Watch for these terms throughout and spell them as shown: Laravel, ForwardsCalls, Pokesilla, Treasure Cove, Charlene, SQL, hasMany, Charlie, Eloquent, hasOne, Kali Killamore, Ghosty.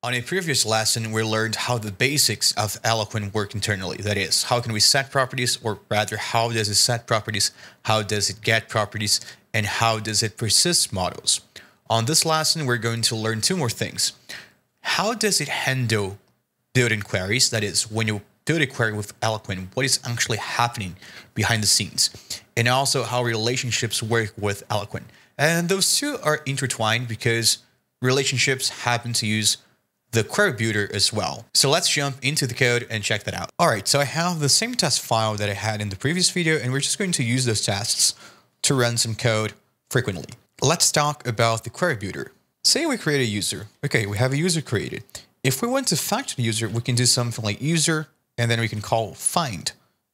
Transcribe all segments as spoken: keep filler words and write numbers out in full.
On a previous lesson, we learned how the basics of Eloquent work internally. That is, how can we set properties, or rather, how does it set properties, how does it get properties, and how does it persist models. On this lesson, we're going to learn two more things. How does it handle built-in queries? That is, when you build a query with Eloquent, what is actually happening behind the scenes? And also how relationships work with Eloquent. And those two are intertwined because relationships happen to use the query builder as well. So let's jump into the code and check that out. All right, so I have the same test file that I had in the previous video, and we're just going to use those tests to run some code frequently. Let's talk about the query builder. Say we create a user. Okay, we have a user created. If we want to factor the user, we can do something like user, and then we can call find,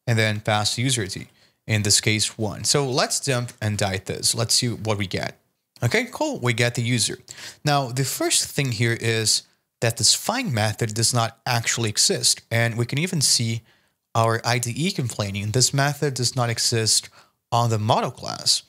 and then pass the user I D, in this case one. So let's dump and write this. Let's see what we get. Okay, cool, we get the user. Now, the first thing here is that this find method does not actually exist. And we can even see our I D E complaining. This method does not exist on the model class.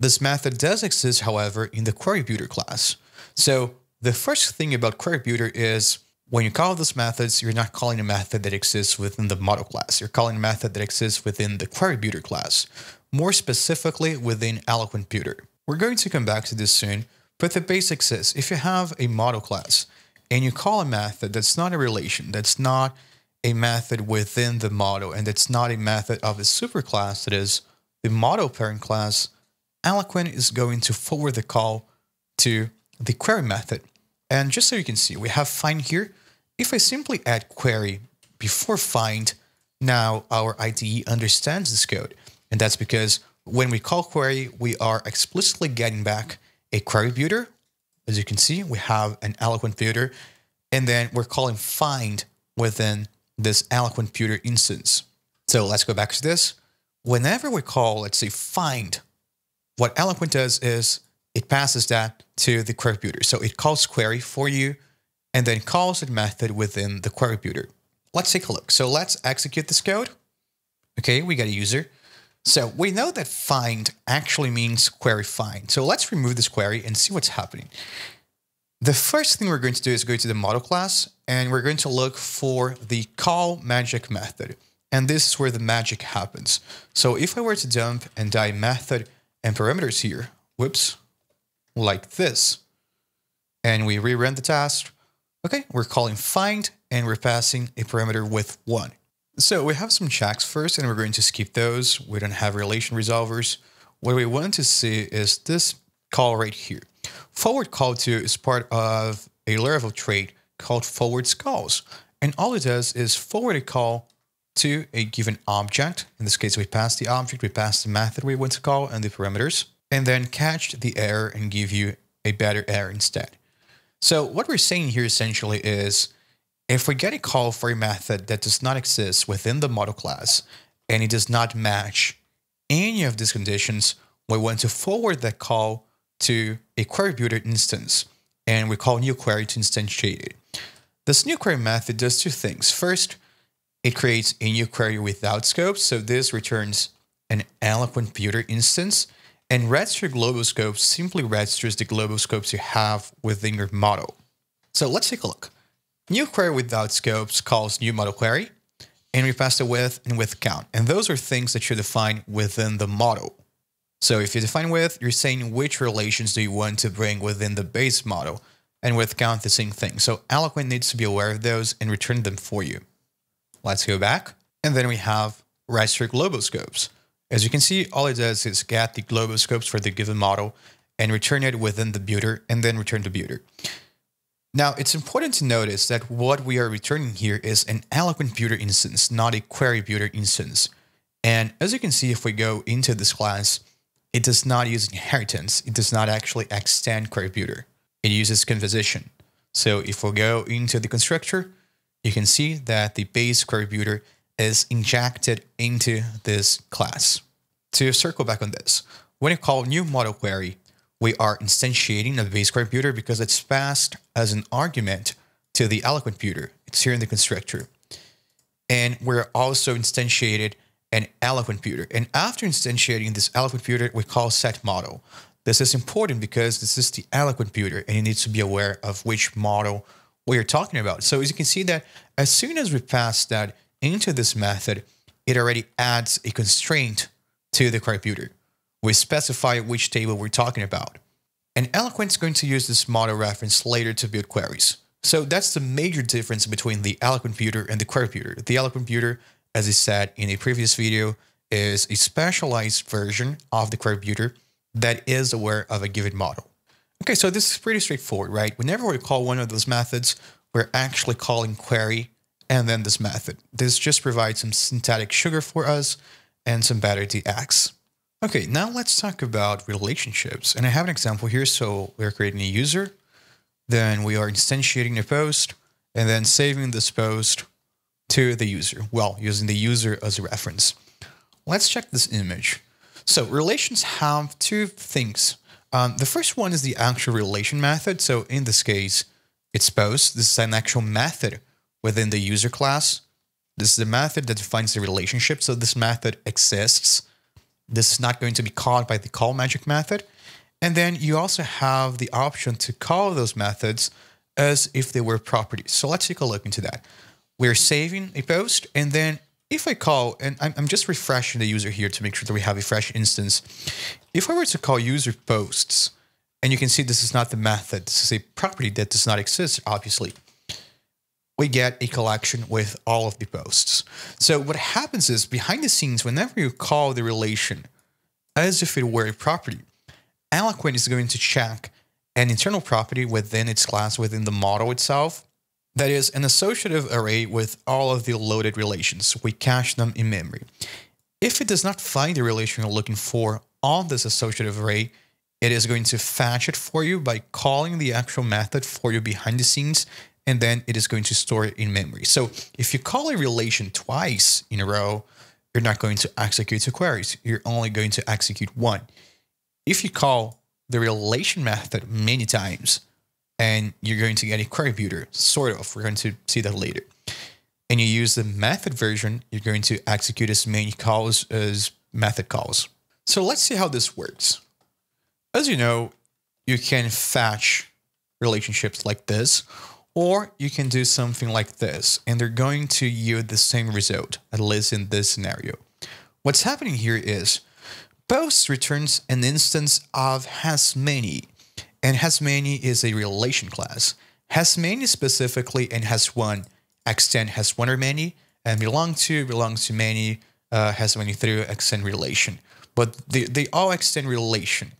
This method does exist, however, in the query builder class. So the first thing about query builder is when you call these methods, you're not calling a method that exists within the model class. You're calling a method that exists within the query builder class, more specifically within Eloquent builder. We're going to come back to this soon, but the basics is if you have a model class, and you call a method that's not a relation, that's not a method within the model, and that's not a method of a superclass, that is the model parent class, Eloquent is going to forward the call to the query method. And just so you can see, we have find here. If I simply add query before find, now our I D E understands this code. And that's because when we call query, we are explicitly getting back a query builder. As you can see, we have an Eloquent builder, and then we're calling find within this Eloquent builder instance. So let's go back to this. Whenever we call, let's say find, what Eloquent does is it passes that to the query builder. So it calls query for you and then calls a method within the query builder. Let's take a look. So let's execute this code. Okay, we got a user. So we know that find actually means query find. So let's remove this query and see what's happening. The first thing we're going to do is go to the model class, and we're going to look for the call magic method. And this is where the magic happens. So if I were to dump and die method and parameters here, whoops, like this, and we rerun the test. Okay, we're calling find and we're passing a parameter with one. So we have some checks first, and we're going to skip those. We don't have relation resolvers. What we want to see is this call right here. Forward call to is part of a Laravel trait called ForwardsCalls. And all it does is forward a call to a given object. In this case, we pass the object, we pass the method we want to call and the parameters, and then catch the error and give you a better error instead. So what we're saying here essentially is, if we get a call for a method that does not exist within the model class, and it does not match any of these conditions, we want to forward that call to a query builder instance, and we call new query to instantiate it. This new query method does two things. First, it creates a new query without scope. So this returns an Eloquent builder instance, and register global scope simply registers the global scopes you have within your model. So let's take a look. New query without scopes calls new model query, and we pass the width and width count. And those are things that you define within the model. So if you define width, you're saying which relations do you want to bring within the base model, and width count the same thing. So Eloquent needs to be aware of those and return them for you. Let's go back. And then we have register global scopes. As you can see, all it does is get the global scopes for the given model and return it within the builder, and then return the builder. Now, it's important to notice that what we are returning here is an Eloquent builder instance, not a query builder instance. And as you can see, if we go into this class, it does not use inheritance. It does not actually extend query builder. It uses composition. So if we go into the constructor, you can see that the base query builder is injected into this class. To circle back on this, when you call new model query, we are instantiating a base query builder because it's passed as an argument to the Eloquent builder. It's here in the constructor. And we're also instantiated an Eloquent builder. And after instantiating this Eloquent builder, we call set model. This is important because this is the Eloquent builder, and it needs to be aware of which model what you're talking about. So as you can see that as soon as we pass that into this method, it already adds a constraint to the contributor. We specify which table we're talking about. And Eloquent is going to use this model reference later to build queries. So that's the major difference between the Eloquent builder and the query builder. The Eloquent builder, as I said in a previous video, is a specialized version of the query builder that is aware of a given model. Okay, so this is pretty straightforward, right? Whenever we call one of those methods, we're actually calling query and then this method. This just provides some synthetic sugar for us and some better D X. Okay, now let's talk about relationships. And I have an example here. So we're creating a user, then we are instantiating a post and then saving this post to the user. Well, using the user as a reference. Let's check this image. So relations have two things. Um, the first one is the actual relation method. So in this case, it's post. This is an actual method within the user class. This is the method that defines the relationship. So this method exists. This is not going to be called by the call magic method. And then you also have the option to call those methods as if they were properties. So let's take a look into that. We're saving a post. And then if I call, and I'm, I'm just refreshing the user here to make sure that we have a fresh instance. If I were to call user posts, and you can see this is not the method, this is a property that does not exist, obviously, we get a collection with all of the posts. So what happens is behind the scenes, whenever you call the relation as if it were a property, Eloquent is going to check an internal property within its class, within the model itself, that is an associative array with all of the loaded relations. We cache them in memory. If it does not find the relation you're looking for on this associative array, it is going to fetch it for you by calling the actual method for you behind the scenes, and then it is going to store it in memory. So if you call a relation twice in a row, you're not going to execute two queries. You're only going to execute one. If you call the relation method many times, and you're going to get a query builder, sort of, we're going to see that later. And you use the method version, you're going to execute as many calls as method calls. So let's see how this works. As you know, you can fetch relationships like this, or you can do something like this, and they're going to yield the same result, at least in this scenario. What's happening here is post returns an instance of hasMany. And hasMany is a relation class. hasMany specifically and hasOne extend hasOne or many, and belongsTo belongs to many, uh, hasMany through extend relation. But they, they all extend relation.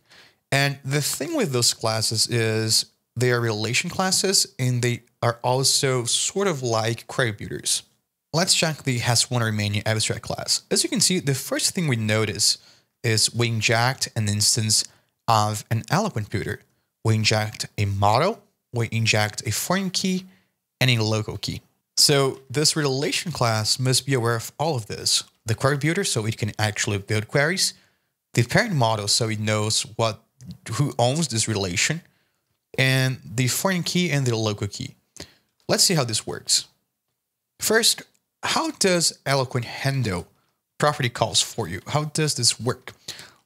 And the thing with those classes is they are relation classes, and they are also sort of like query builders. Let's check the hasOne or many abstract class. As you can see, the first thing we notice is we inject an instance of an Eloquent builder. We inject a model, we inject a foreign key and a local key. So this relation class must be aware of all of this. The query builder, so it can actually build queries. The parent model, so it knows what who owns this relation, and the foreign key and the local key. Let's see how this works. First, how does Eloquent handle property calls for you? How does this work?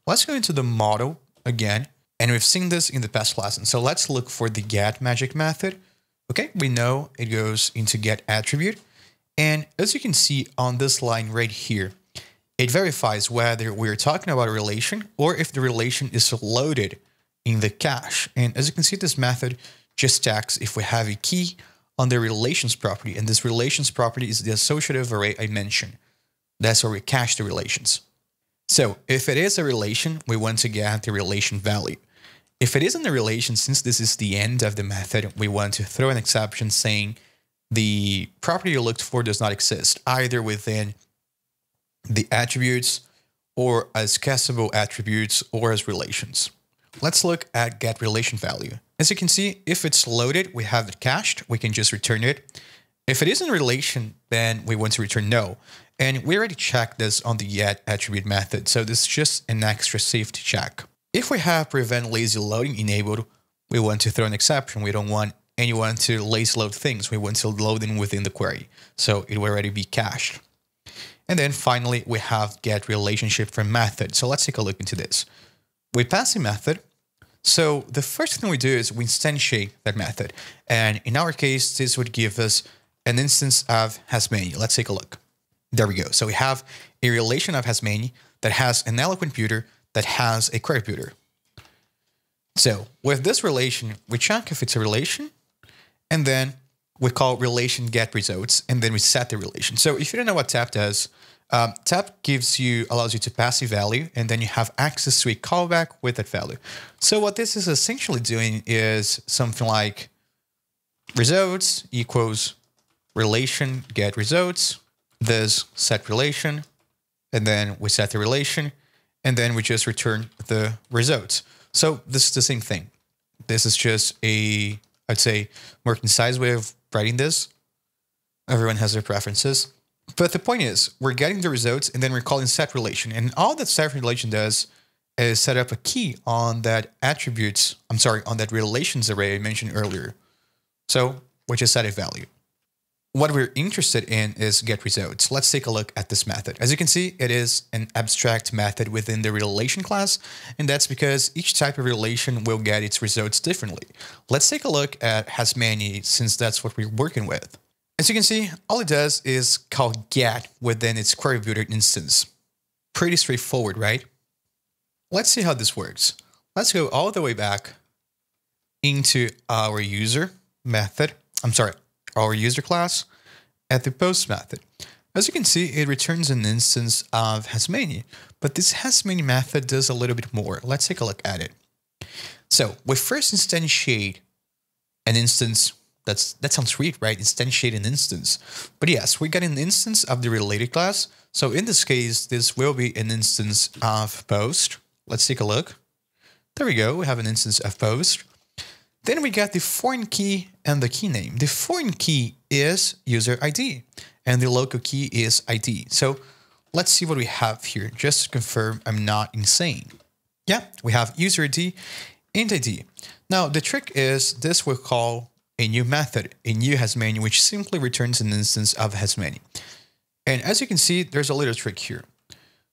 Let's go into the model again. And we've seen this in the past lesson. So let's look for the get magic method. Okay, we know it goes into get attribute. And as you can see on this line right here, it verifies whether we're talking about a relation or if the relation is loaded in the cache. And as you can see, this method just checks if we have a key on the relations property. And this relations property is the associative array I mentioned. That's where we cache the relations. So if it is a relation, we want to get the relation value. If it isn't a relation, since this is the end of the method, we want to throw an exception saying the property you looked for does not exist, either within the attributes or as castable attributes or as relations. Let's look at get relation value. As you can see, if it's loaded, we have it cached, we can just return it. If it isn't a relation, then we want to return no. And we already checked this on the get attribute method. So this is just an extra safety check. If we have prevent lazy loading enabled, we want to throw an exception. We don't want anyone to lazy load things. We want to load them within the query. So it will already be cached. And then finally, we have get relationship from method. So let's take a look into this. We pass a method. So the first thing we do is we instantiate that method. And in our case, this would give us an instance of hasMany. Let's take a look. There we go. So we have a relation of hasMany that has an Eloquent builder that has a query builder. So with this relation, we check if it's a relation, and then we call relation get results, and then we set the relation. So if you don't know what tap does, um, tap gives you, allows you to pass a value, and then you have access to a callback with that value. So what this is essentially doing is something like results equals relation get results, this set relation, and then we set the relation, and then we just return the results. So this is the same thing. This is just a, I'd say, more concise way of writing this. Everyone has their preferences. But the point is, we're getting the results and then we're calling set relation. And all that set relation does is set up a key on that attributes, I'm sorry, on that relations array I mentioned earlier. So we just set a value. What we're interested in is get results. Let's take a look at this method. As you can see, it is an abstract method within the relation class, and that's because each type of relation will get its results differently. Let's take a look at hasMany, since that's what we're working with. As you can see, all it does is call get within its query builder instance. Pretty straightforward, right? Let's see how this works. Let's go all the way back into our user method. I'm sorry. Our user class at the post method. As you can see, it returns an instance of hasMany, but this hasMany method does a little bit more. Let's take a look at it. So we first instantiate an instance. That's, that sounds weird, right? Instantiate an instance. But yes, we got an instance of the related class. So in this case, this will be an instance of post. Let's take a look. There we go. We have an instance of post. Then we get the foreign key and the key name. The foreign key is user I D and the local key is I D. So let's see what we have here. Just to confirm I'm not insane. Yeah, we have user I D and I D. Now the trick is this will call a new method, a new hasMany, which simply returns an instance of hasMany. And as you can see, there's a little trick here.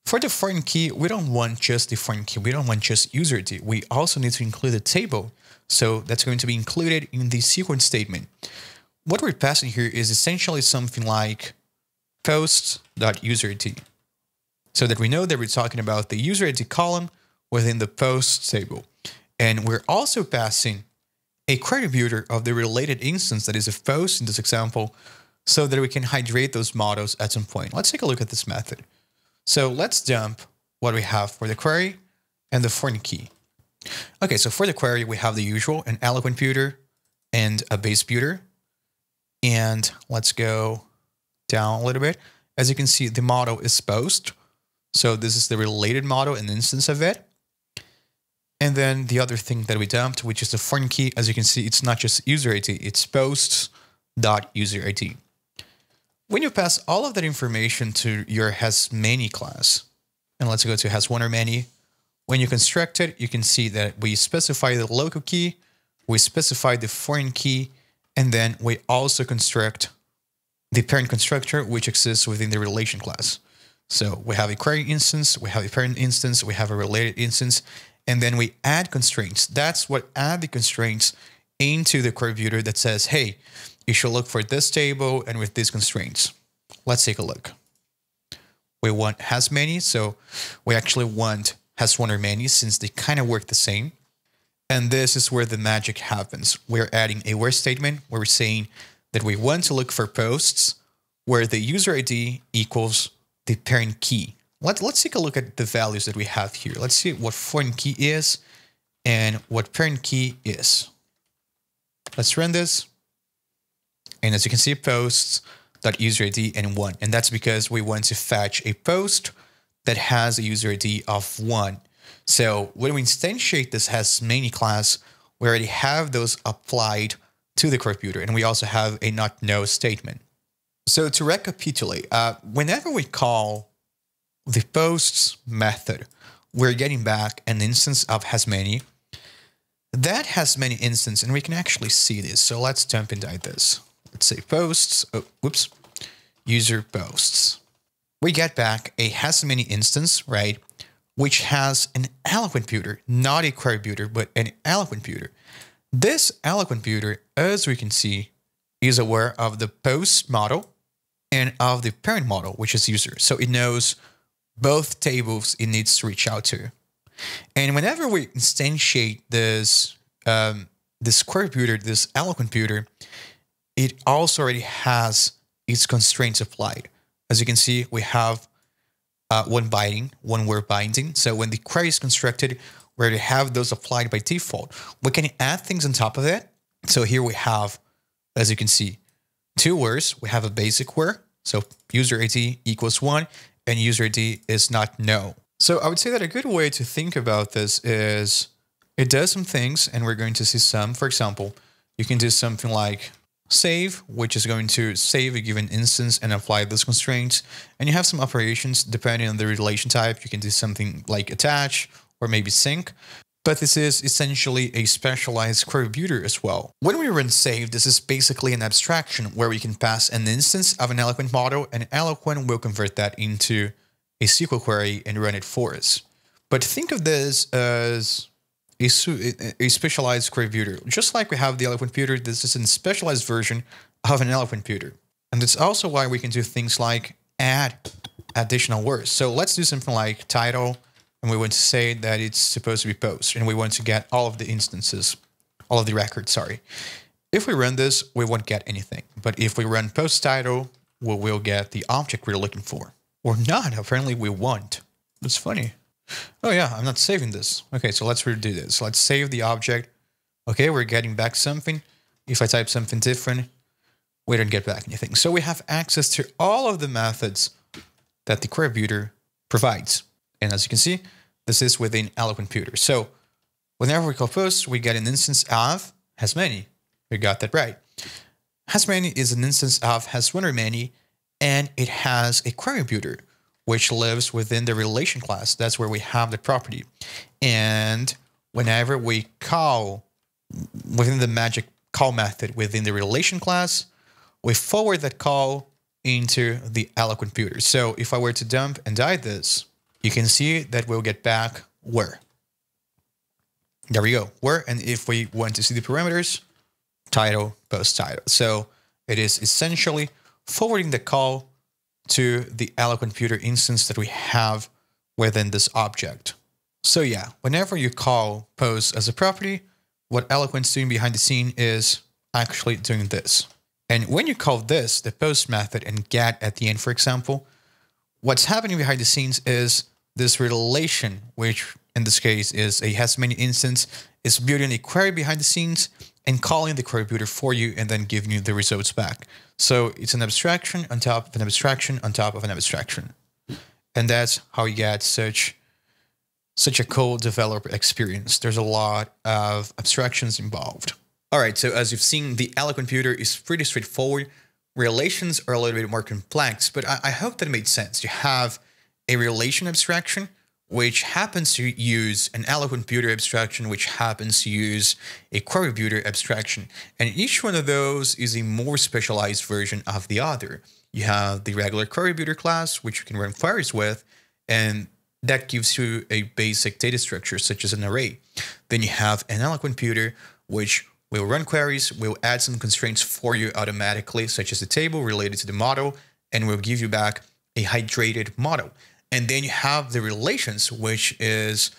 For the foreign key, we don't want just the foreign key. We don't want just user I D. We also need to include a table. So that's going to be included in the sequence statement. What we're passing here is essentially something like post.userID, so that we know that we're talking about the user I D column within the post table. And we're also passing a query builder of the related instance that is a post in this example, so that we can hydrate those models at some point. Let's take a look at this method. So let's dump what we have for the query and the foreign key. Okay, so for the query, we have the usual, an Eloquent builder and a base builder. And let's go down a little bit. As you can see, the model is post. So this is the related model and instance of it. And then the other thing that we dumped, which is the foreign key, as you can see, it's not just user I D, it's post.userID. When you pass all of that information to your hasMany class, and let's go to hasOne or many, when you construct it, you can see that we specify the local key, we specify the foreign key, and then we also construct the parent constructor, which exists within the relation class. So we have a query instance, we have a parent instance, we have a related instance, and then we add constraints. That's what add the constraints into the query builder that says, hey, you should look for this table and with these constraints. Let's take a look. We want hasMany, so we actually want hasOne or many, since they kind of work the same. And this is where the magic happens. We're adding a where statement where we're saying that we want to look for posts where the user I D equals the parent key. Let's, let's take a look at the values that we have here. Let's see what foreign key is and what parent key is. Let's run this. And as you can see, posts.userID and one. And that's because we want to fetch a post that has a user I D of one. So when we instantiate this hasMany class, we already have those applied to the query builder, and we also have a not no statement. So to recapitulate, uh, whenever we call the posts method, we're getting back an instance of hasMany. That hasMany instance, and we can actually see this. So let's jump into this. Let's say posts, oh, whoops, user posts. We get back a hasMany instance, right? which has an eloquent builder, not a query builder, but an eloquent builder. This eloquent builder, as we can see, is aware of the post model and of the parent model, which is user. So it knows both tables it needs to reach out to. And whenever we instantiate this, um, this query builder, this eloquent builder, it also already has its constraints applied. As you can see, we have uh, one binding, one word binding. So when the query is constructed, we already have those applied by default. We can add things on top of that. So here we have, as you can see, two words. We have a basic word. So user I D equals one and user I D is not no. So I would say that a good way to think about this is it does some things and we're going to see some. For example, you can do something like save, which is going to save a given instance and apply those constraints. And you have some operations depending on the relation type. You can do something like attach or maybe sync. But this is essentially a specialized query builder as well. When we run save, this is basically an abstraction where we can pass an instance of an eloquent model and eloquent will convert that into a S Q L query and run it for us. But think of this as a, a specialized query builder. Just like we have the eloquent builder, this is a specialized version of an eloquent builder. And that's also why we can do things like add additional words. So let's do something like title. And we want to say that it's supposed to be post, and we want to get all of the instances, all of the records, sorry. If we run this, we won't get anything. But if we run post title, we will get the object we're looking for. Or not, apparently we won't. That's funny. Oh yeah, I'm not saving this. Okay, so let's redo this. Let's save the object. Okay, we're getting back something. If I type something different, we don't get back anything. So we have access to all of the methods that the query builder provides. And as you can see, this is within eloquent builder. So whenever we call post, we get an instance of hasMany. We got that right. hasMany is an instance of hasOne or many, and it has a query builder, which lives within the relation class. That's where we have the property. And whenever we call within the magic call method within the relation class, we forward that call into the eloquent builder. So if I were to dump and die this, you can see that we'll get back where. There we go, where. And if we want to see the parameters, title, post title. So it is essentially forwarding the call to the eloquent builder instance that we have within this object. So yeah, whenever you call post as a property, what eloquent is doing behind the scene is actually doing this. And when you call this, the post method and get at the end, for example, what's happening behind the scenes is this relation, which in this case is a hasMany instance, is building a query behind the scenes and calling the query builder for you and then giving you the results back. So it's an abstraction on top of an abstraction on top of an abstraction. And that's how you get such, such a cool developer experience. There's a lot of abstractions involved. All right, so as you've seen, the eloquent builder is pretty straightforward. Relations are a little bit more complex, but I, I hope that it made sense. You have a relation abstraction, which happens to use an eloquent builder abstraction, which happens to use a query builder abstraction. And each one of those is a more specialized version of the other. You have the regular query builder class, which you can run queries with, and that gives you a basic data structure, such as an array. Then you have an eloquent builder, which we'll run queries, we'll add some constraints for you automatically, such as the table related to the model, and we'll give you back a hydrated model. And then you have the relations, which is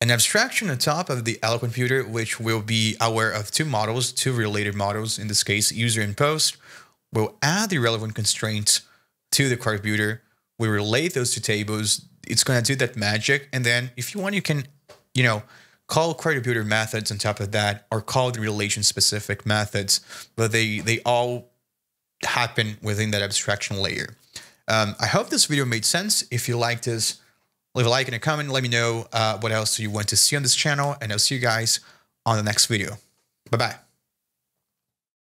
an abstraction on top of the eloquent builder, which will be aware of two models, two related models, in this case, user and post. We'll add the relevant constraints to the query builder. We relate those two tables. It's going to do that magic. And then if you want, you can, you know, call query builder methods on top of that, or call the relation specific methods, but they, they all happen within that abstraction layer. Um, I hope this video made sense. If you liked this, leave a like and a comment. Let me know uh, what else you want to see on this channel, and I'll see you guys on the next video. Bye-bye.